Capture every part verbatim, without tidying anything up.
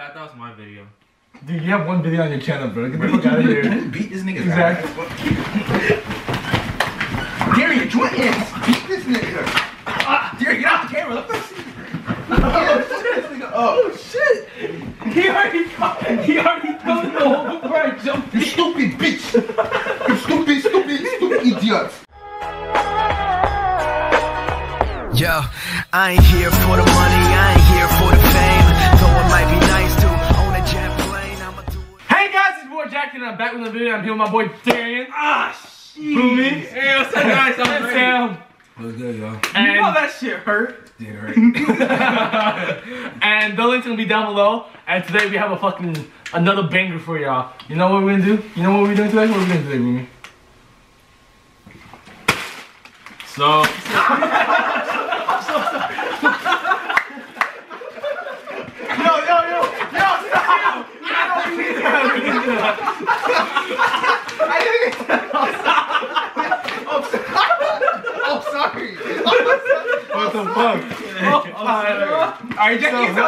bad. That was my video. Dude, you have one video on your channel, bro. Get the fuck out of here. Don't beat this nigga. Exactly. Darian, join us. Beat this nigga. Ah, Darian, get off the camera. Let me see. Oh shit! He already caught it. He already told the whole before I jumped. You stupid bitch. You stupid, stupid, stupid idiot. Yo, I ain't here for the money. I ain't here for the fame. Though it might be nice to own a jet plane. I'ma do it. Hey guys, it's boy Jackie, and I'm back with the video. I'm here with my boy Darian. Ah, shit. Bunmi. Hey, what's up, guys? I'm Sam. What's good, y'all? You know that shit hurt. Did hurt. And the link's gonna be down below. And today we have a fucking another banger for y'all. You know what we're gonna do? You know what we're doing today? What we're gonna do today, Bunmi? So. I'm so sorry. Yo, yo, yo, yo, stop! I don't mean that. I didn't mean that. I'm sorry. What the fuck? Alright, Jackie, so,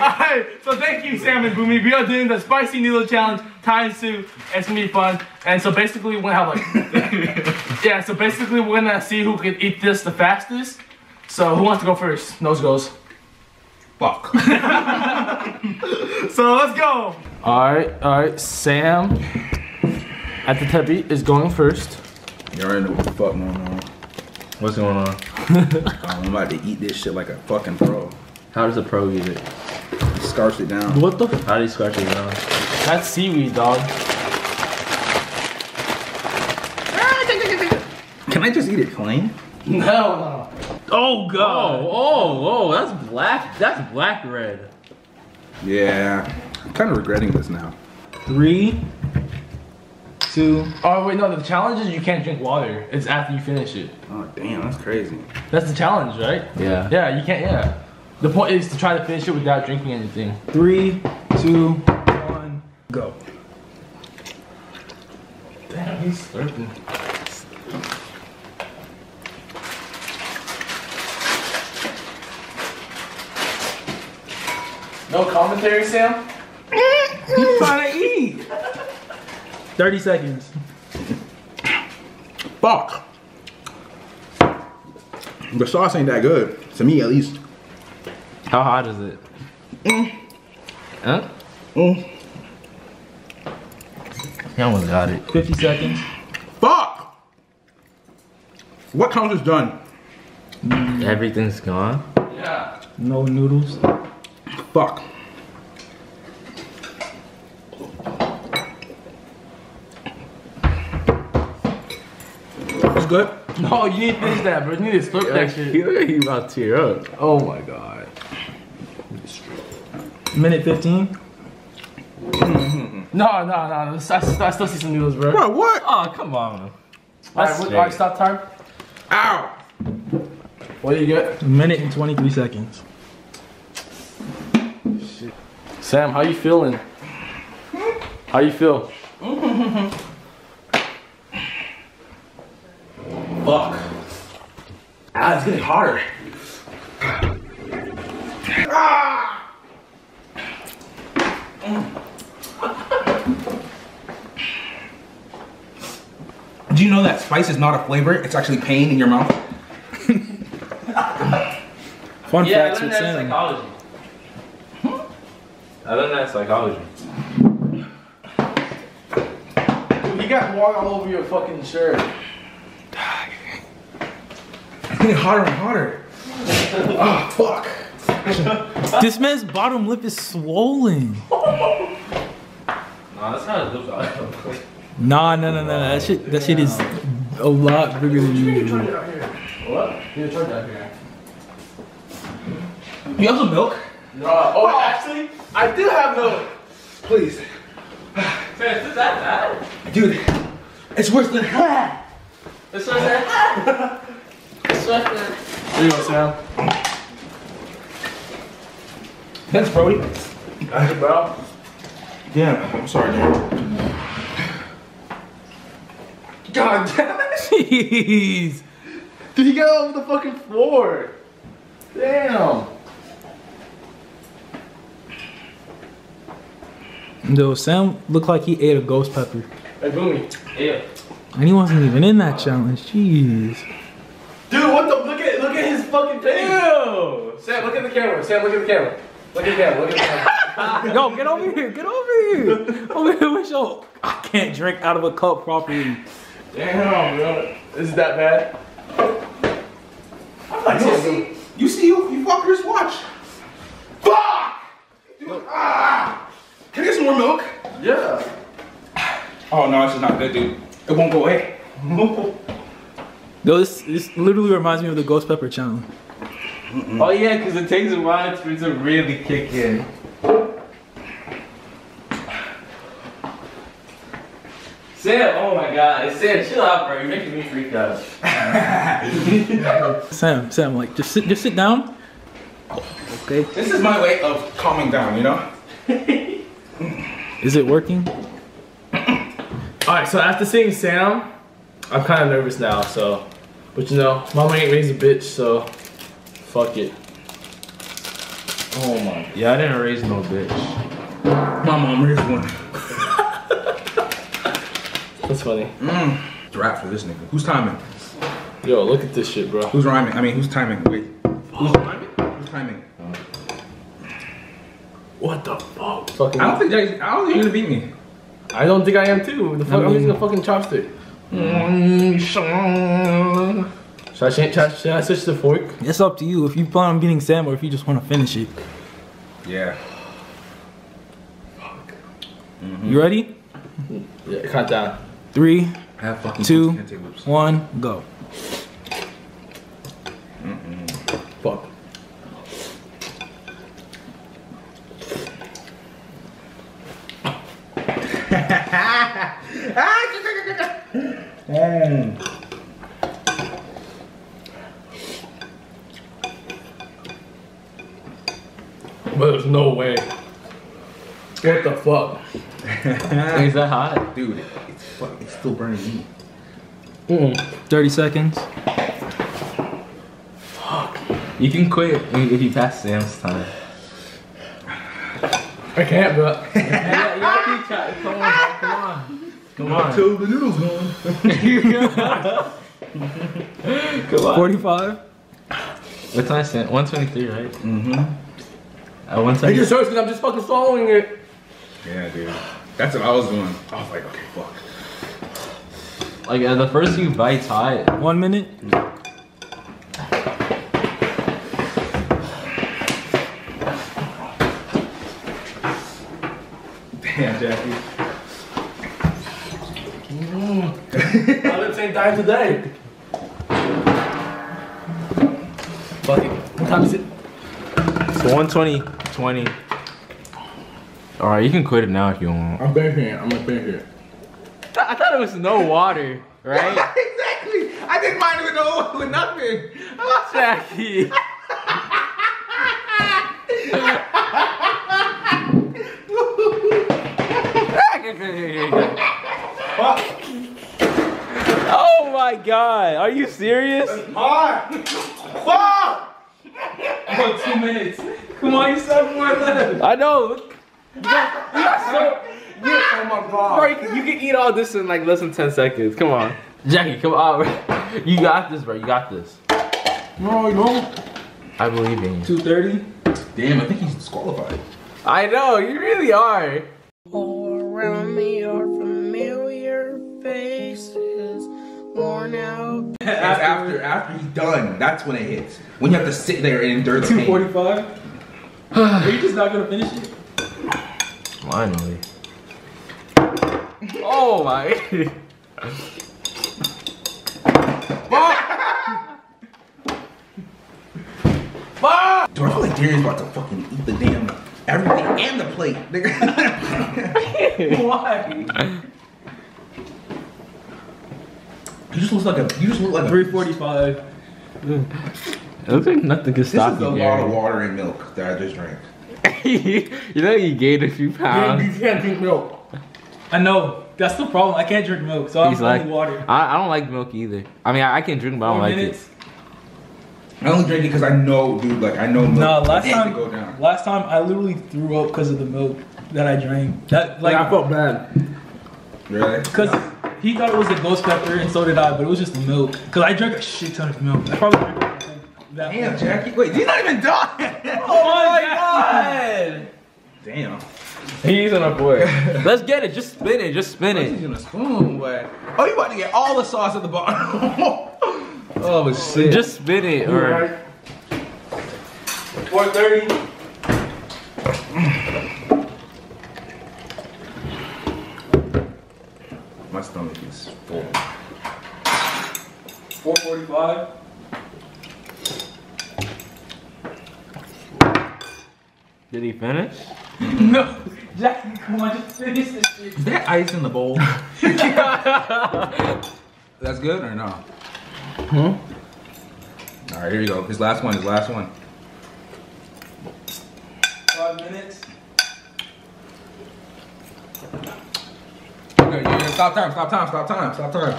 right, so thank you, Sam and Bunmi. We are doing the Spicy Noodle Challenge, Thai and Sue. It's gonna be fun. And so basically, we're gonna have like. Yeah, so basically, we're gonna see who can eat this the fastest. So, who wants to go first? Nose goes. Fuck. So, let's go. Alright, alright. Sam at the tepi is going first. You already know what the fuck, man. What's going on? I'm about to eat this shit like a fucking pro. How does a pro eat it? He scarfs it down. What the f- How do you scarf it down? That's seaweed, dog. Can I just eat it plain? No. Oh god. Oh, oh, oh, that's black. That's black red. Yeah. I'm kind of regretting this now. Three. Two. Oh wait, no, the challenge is you can't drink water. It's after you finish it. Oh damn, that's crazy. That's the challenge, right? Yeah. Yeah, you can't, yeah. The point is to try to finish it without drinking anything. Three, two, one, go. Damn, he's slurping. No commentary, Sam? He's trying to eat. thirty seconds. Fuck. The sauce ain't that good. To me, at least. How hot is it? Mm. Huh? Mm. I almost got it. fifty seconds. Fuck! What counts is done? Mm. Everything's gone? Yeah. No noodles? Fuck. Good. No, you need to finish that, bro. You need to slurp yeah, that shit. Look at you about to tear up. Oh my god. minute fifteen. No, no, no. I, I still see some noodles, bro. Bro, what? Oh, come on. Alright, alright, stop time. Ow! What do you get? minute and twenty-three seconds. Shit. Sam, how you feeling? How you feel? Fuck. Ah, it's getting harder. Ah! Mm. Do you know that spice is not a flavor? It's actually pain in your mouth. Fun yeah, facts with Sam. Psychology. Hmm? I learned that in psychology. Dude, you got water all over your fucking shirt. It's getting hotter and hotter. Oh, fuck. This man's bottom lip is swollen. Nah, that's not his lip. Nah, no, no, no, no. That shit, that shit is a lot bigger than you. You turned it out here. What? You turned it out here. You have some milk? No. Uh, oh, oh, actually, I do have milk. Please. Man, is that bad? Dude, it's worse than that. It's worse than that. There you go, Sam. Thanks, Brody. That's it, bro. Yeah, I'm sorry, dude. God damn it! Jeez! Dude, he got all over the fucking floor! Damn! Dude, Sam looked like he ate a ghost pepper. Hey, Bunmi. Yeah. And he wasn't even in that challenge. Jeez. Dude, what the? Look at, look at his fucking face. Ew. Sam, look at the camera. Sam, look at the camera. Look at the camera. Look at the camera. Yo, get over here. Get over here. Over here with your. I can't drink out of a cup properly. Damn, bro. Is it that bad? I'm like, you see, you see, you, you fuckers watch. Fuck! Dude, ah! Can I get some more milk? Yeah. Oh no, this is not good, dude. It won't go away. No, this, this literally reminds me of the Ghost Pepper challenge. Mm-mm. Oh yeah, because it takes a while for it to really kick in. Sam, oh my god. Sam, chill out, bro. You're making me freak out. Sam, Sam, like, just sit, just sit down. Oh, okay. This is my way of calming down, you know? Is it working? Alright, so after seeing Sam, I'm kind of nervous now, so. But you know, mama ain't raised a bitch, so. Fuck it. Oh my. Yeah, I didn't raise no bitch. My mom raised one. That's funny. Mm. It's a wrap for this nigga. Who's timing? Yo, look at this shit, bro. Who's rhyming? I mean, who's timing? Wait. Who's timing? Who's timing? Uh, what the fuck? Fucking I don't think Jackie's, I don't think you're gonna beat me. I don't think I am too. The fuck? I'm using a fucking chopstick. Mm. Should I change? Should I, should I switch the fork? It's up to you. If you plan on beating Sam, or if you just want to finish it. Yeah. Fuck. Mm-hmm. You ready? Yeah. Count down. Three, two, one, go. Mm-mm. Fuck. mm. But there's no way. What the fuck? Is that hot? Dude, it's fucking, it's still burning me. Mm-mm. thirty seconds. Fuck. You can quit if you pass Sam's time. I can't, bro. you gotta keep trying. Come on, come on. Come on. Until the noodle's gone. Come on. forty-five? What time is it? one twenty-three, right? Mm-hmm. At one time. It just hurts because I'm just fucking swallowing it. Yeah, dude. That's what I was doing. I was like, okay, fuck. Like, uh, the first few bites hot. One minute? Mm. Damn, Jackie. Mm. My lips ain't dying today. Fuck it. What time is it? It's one twenty. twenty. Alright, you can quit it now if you want. I'm been here. I'm gonna finish here. I thought it was no water, right? Exactly! I did mine with no with nothing. Jackie. Oh my god, are you serious? It's hard! Oh, two minutes. Come on, you still have more left. I know. You got, you got so, you, oh my god. Bro, you, you can eat all this in like less than ten seconds. Come on. Jackie, come on. Bro. You got this, bro. You got this. No, you don't. I believe in you. two thirty? Damn, I think he's disqualified. I know, you really are. All around me are familiar faces, worn out. It's after, after he's done, that's when it hits. When you have to sit there and endure the pain. two forty-five? Are you just not gonna finish it? Finally. Oh my. Fuck! Dude, I feel like Darian's about to fucking eat the damn everything and the plate. Why? You just look like a. You just look like three forty-five. It looks like nothing can stop you. This is a lot of water and milk that I just drank. You know you gained a few pounds. You can't drink milk. I know. That's the problem. I can't drink milk, so I'm only like, water. I, I don't like milk either. I mean, I, I can drink, but I don't like minutes. It. I only drink it because I know, dude. Like I know milk. Nah, last time, to go down. last time I literally threw up because of the milk. that I drank. That like yeah, I felt bad. Really? Cause yeah. he thought it was the ghost pepper, and so did I, but it was just the milk. Cause I drank a shit ton of milk. I probably drank I think, that damn, much. Jackie. Wait, he's not even dying. Oh my god. Damn. He's on a boy. Let's get it. Just spin it. Just spin it. He's gonna spoon, boy. Oh, you about to get all the sauce at the bottom. Oh shit. Just spin it, all right. four thirty. My stomach is full. four forty-five. Did he finish? No. Jackie, come on, just finish this shit. Is there ice in the bowl? That's good or no? Huh? Alright, here you go. His last one, his last one. Five minutes. Okay, yeah, stop time, stop time, stop time, stop time.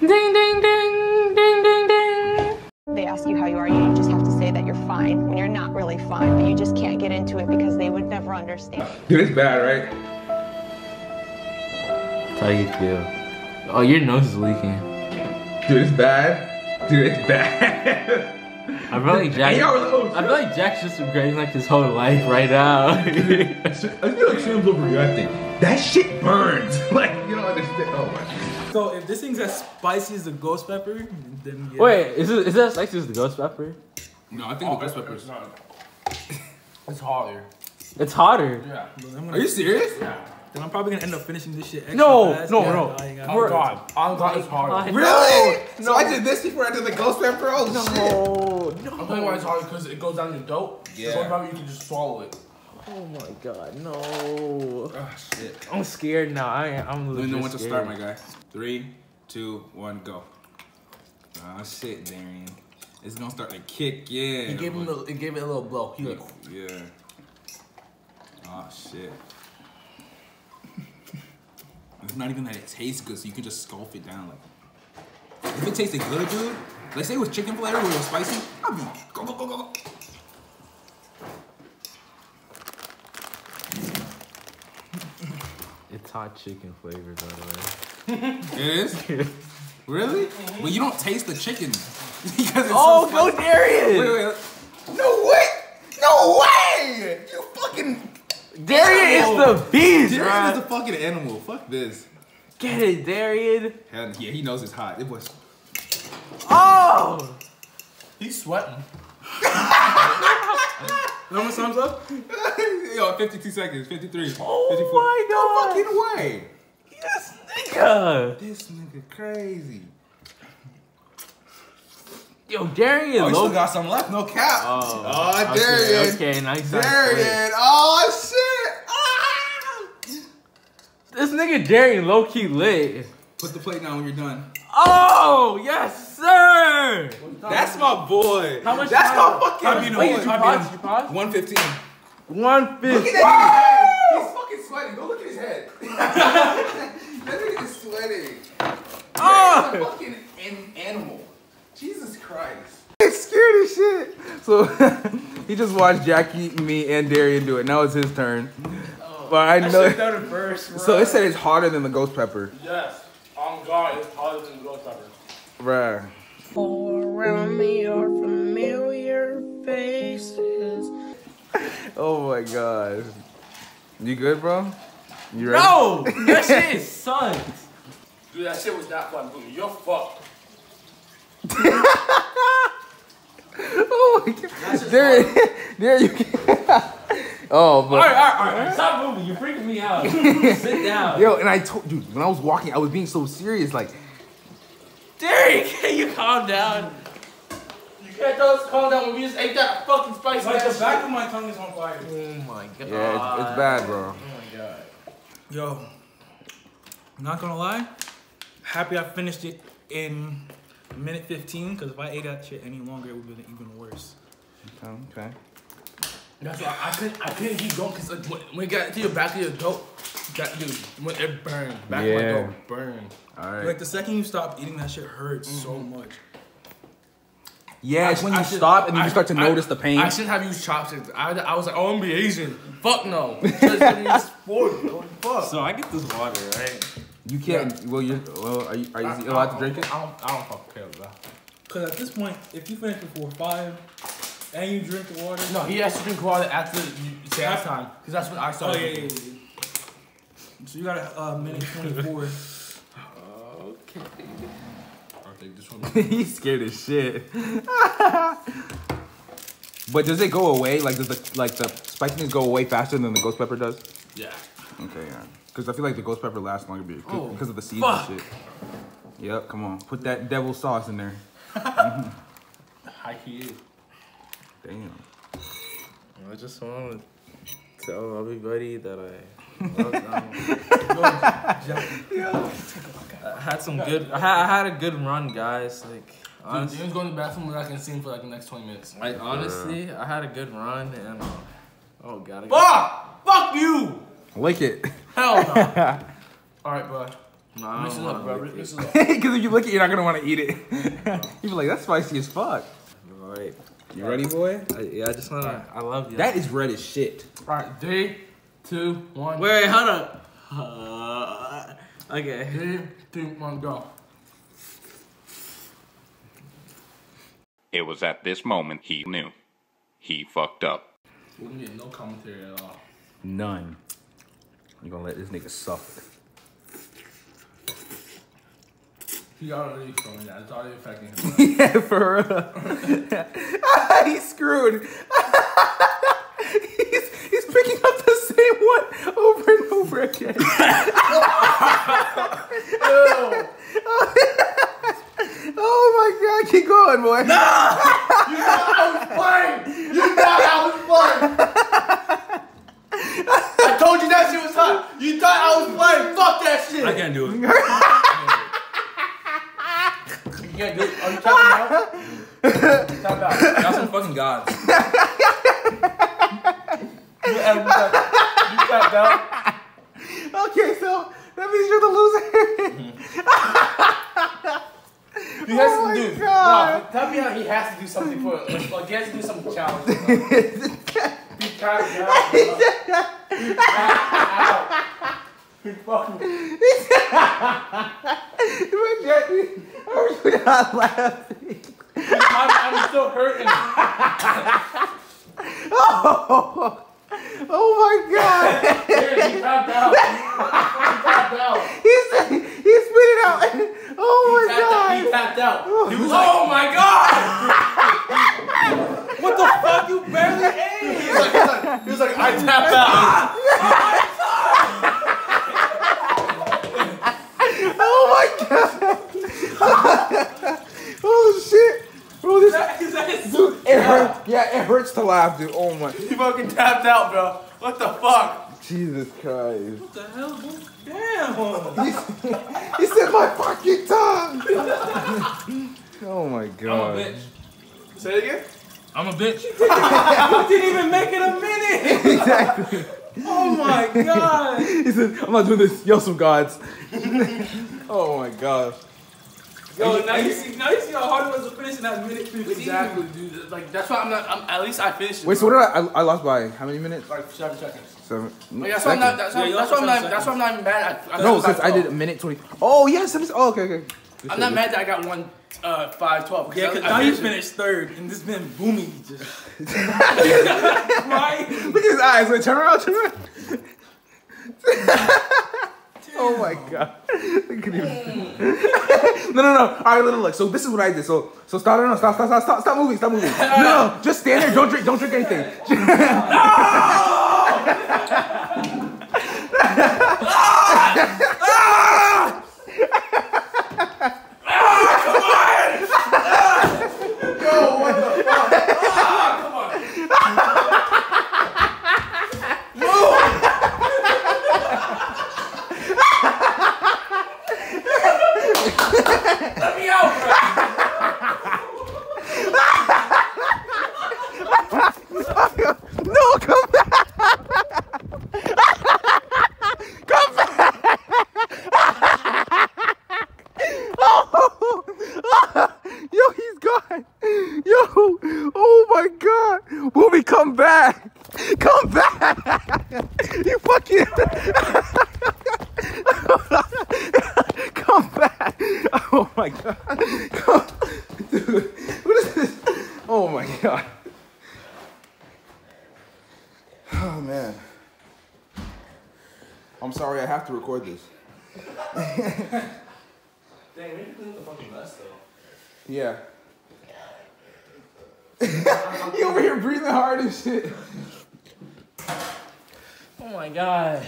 Ding, ding, ding, ding, ding, ding. They ask you how you are, you just have to say that you're fine when you're not really fine, but you just can't get into it because they would never understand. Dude, it's bad, right? That's how you feel. Oh, your nose is leaking. Dude, it's bad. Dude, it's bad. I feel like Jack. I feel like Jack's just regretting like his whole life right now. I feel like Sam's overreacting. That shit burns. Like you don't understand. Oh my. So if this thing's as spicy as the ghost pepper, then yeah. Wait, is it is that as spicy as the ghost pepper? No, I think oh, the ghost pepper is not. It's hotter. It's hotter. Yeah. Gonna, Are you serious? Yeah. Then I'm probably gonna end up finishing this shit extra No, fast. no, yeah, no. Oh god. Oh god, it's hard. Really? No. So I did this before I did the ghost pepper? Oh no, shit. No. I'm telling you why it's hard, because it goes down your throat. Yeah. So probably you can just swallow it. Oh my god, no. Oh shit. I'm scared now. I, I'm literally scared. You know when to start, my guy. Three, two, one, go. Oh shit, Darian. It's gonna start to kick, yeah. It gave, him a, it gave it a little blow. He like, yeah. Oh shit. It's not even that it tastes good, so you can just scoff it down. Like, if it tasted good, dude, let's say it was chicken flavor, it was spicy, I'll be go go go go go. It's hot chicken flavor, by the way. It is? Really? But well, you don't taste the chicken because it's oh, so go Darian! Wait, wait, wait. No way! No way! You fucking. Darian animal. is the beast, Darian right? is the fucking animal. Fuck this. Get it, Darian. Hell yeah, he knows it's hot. It was. Oh! He's sweating. You know how much time's up? Yo, fifty-two seconds, fifty-three. Oh fifty-four. My god! No fucking way. Yes, nigga. This nigga crazy. Yo, Darian. Oh, you still got some left. No cap. Oh, oh Darian. Okay, okay, nice. Darian. Oh shit. Ah! This nigga Darian low key lit. Put the plate down when you're done. Oh yes, sir. That's my boy. How much? That's time? my fucking. How you know Wait, did you pause? You pause? One fifteen. One fifteen. Look at that nigga's head. He's fucking sweating. Go look at his head. That nigga is sweating. Oh. He's a fucking an animal. Jesus Christ. It's scary shit. So he just watched Jackie, me, and Darian do it. Now it's his turn. Oh, but I know. I done it first, so it said it's hotter than the ghost pepper. Yes. On God, it's hotter than the ghost pepper. Bruh. All around me are familiar faces. Oh my god. You good, bro? You ready? No! That shit sucks. Dude, that shit was not fun. Dude, you're fucked. Oh my god. There, there you go. Oh, but. Alright, alright, alright. Stop moving. You're freaking me out. Sit down. Yo, and I told dude, when I was walking, I was being so serious. Like, Derek, can you calm down? You can't tell us to calm down when we just ate that fucking spicy. Like, the back of my tongue is on fire. Oh my god. Yeah, it's, it's bad, bro. Oh my god. Yo, I'm not gonna lie. Happy I finished it in. minute fifteen, because if I ate that shit any longer, it would have been even worse. Okay. okay. That's why I couldn't, I couldn't keep going, because when it got to your back of your throat, that dude, when it burned. Back yeah. of my throat burned. All right. Like, the second you stop eating, that shit hurts mm-hmm. so much. Yeah, it's when you should, stop and I, you start to I, notice the pain. I should have used chopsticks. I, I was like, oh, I'm be Asian. Fuck no. sport, fuck. So I get this water, right? You can't. Yeah. Well, you well, are you, are you I, allowed I to drink it? I don't. I don't fucking care, bro. Because at this point, if you finish before five and you drink the water, no, he has to drink water after you say half time. Because that's when I started. Oh yeah, yeah, yeah, yeah. So you got a uh, minute twenty-four. Okay. I'll take this one. He's scared as shit. But does it go away? Like does the like the spiciness go away faster than the ghost pepper does? Yeah. Okay. Yeah. Because I feel like the ghost pepper lasts longer because oh, of the seeds fuck. and shit. Yep, come on. Put that devil sauce in there. High key is. Damn. I just want to tell everybody that I love them. Yo, I had some good, I had, I had a good run, guys. Like, honestly. Dude, you going to the bathroom where I can see him for like the next twenty minutes. I, honestly, yeah. I had a good run and, uh, oh, God. Fuck! Fuck you! Lick it. Hell no. Alright, bro. Nah, mix it up, bro. Mix it up. Because if you lick it, you're not going to want to eat it. You'll be like, that's spicy as fuck. Alright. You ready, boy? I, yeah, I just want to. I love you. That is red as shit. Alright, three, two, one. Wait, hold up. Uh, okay. Three, two, one, go. It was at this moment he knew. He fucked up. We didn't get no commentary at all. None. You're gonna let this nigga suffer. He already showing that. It's already affecting him. Yeah, for real. He's screwed. he's, he's picking up the same one over and over again. Oh my God, keep going, boy. No! You thought I was playing! You thought I was playing! I told you that shit was hot. You thought I was playing. Fuck that shit. I can't do it. You can't do it. Are you tapping out? Tap out. Y'all some fucking gods. You tapped out. Okay, so that means you're the loser. Mm-hmm. He has oh to do. God. No, tell me how he has to do something for it. Like he has to do something challenging. Out, out. He fucking. Are you not laughing? I'm, I'm still hurting. oh, oh my God! Dude, he tapped out. He tapped out. He's he spit it out. Oh my God! He tapped out. He was like, oh my God! What the fuck? You barely ate! He was like, he was like, he was like I tapped out. Oh my God! Oh shit! Bro, this is that, is that dude, it hurts. Yeah, it hurts to laugh, dude. Oh my. You fucking tapped out, bro. What the fuck? Jesus Christ. What the hell, bro? Damn! He said my fucking tongue! Oh my God. I'm a bitch. Say it again? I'm a bitch. You didn't, didn't even make it a minute. Exactly. Oh my God. He said, I'm not doing this. Yo, some gods. Oh my gosh. Yo, you, now, you see, now you see how hard it was to finish in that minute fifteen. Exactly, dude. Like, that's why I'm not, I'm, at least I finished it. Wait, so what did I, I, I lost by how many minutes? Like seven seconds. Seven. No, yeah, that's why I'm not, that's, yeah, how, that's, why I'm not that's why I'm not even mad at. No, since I did a minute twenty. Oh, yeah, seven. Oh, okay, okay. I'm not mad that I got one uh, five twelve. Yeah, because now you finished third, and this man booming just. Right? Look at his eyes. Wait, turn around, turn around. Oh my God. Look at him. No, no, no. All right, little look. So this is what I did. So, so stop, no, stop, stop, stop, stop, stop moving, stop moving. No, no, just stand there. Don't drink, don't drink anything. No! No, come you. Come back. Oh my god. Come. Dude, what is this? Oh my god. Oh man. I'm sorry, I have to record this. Dang, we need to clean up the fucking mess though. Yeah. You over here breathing hard and shit. Oh my god.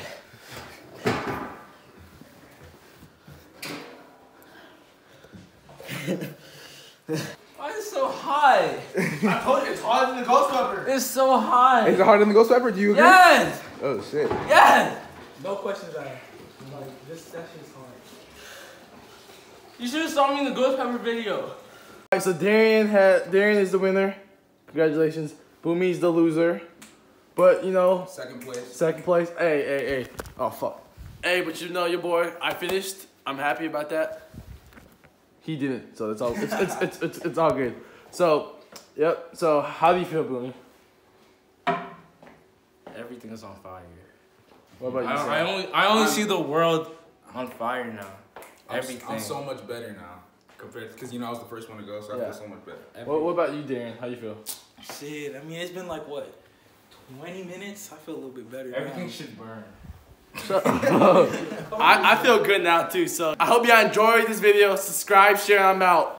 Why is it so high? I told you it's hotter than the Ghost Pepper. It's so high. Is it hotter than the Ghost Pepper? Do you agree? Yes! Oh shit. Yes! No questions asked. Like, this session is hard. You should have saw me in the Ghost Pepper video. Alright, so Darian had Darian is the winner. Congratulations. Bunmi's the loser. But you know, second place. Second place. Hey, hey, hey. Oh fuck. Hey, but you know your boy. I finished. I'm happy about that. He didn't, so it's all it's it's it's, it's, it's, it's all good. So, yep. So, how do you feel, Bunmi? Everything is on fire. What about you? I, I only I only I'm, see the world on fire now. I'm, Everything. I'm so much better now compared because you know I was the first one to go, so yeah. I feel so much better. What, what about you, Darian? How you feel? Shit. I mean, it's been like what? twenty minutes, I feel a little bit better. Everything now. Should burn. I, I feel good now too, so I hope y'all enjoyed this video. Subscribe, share, I'm out.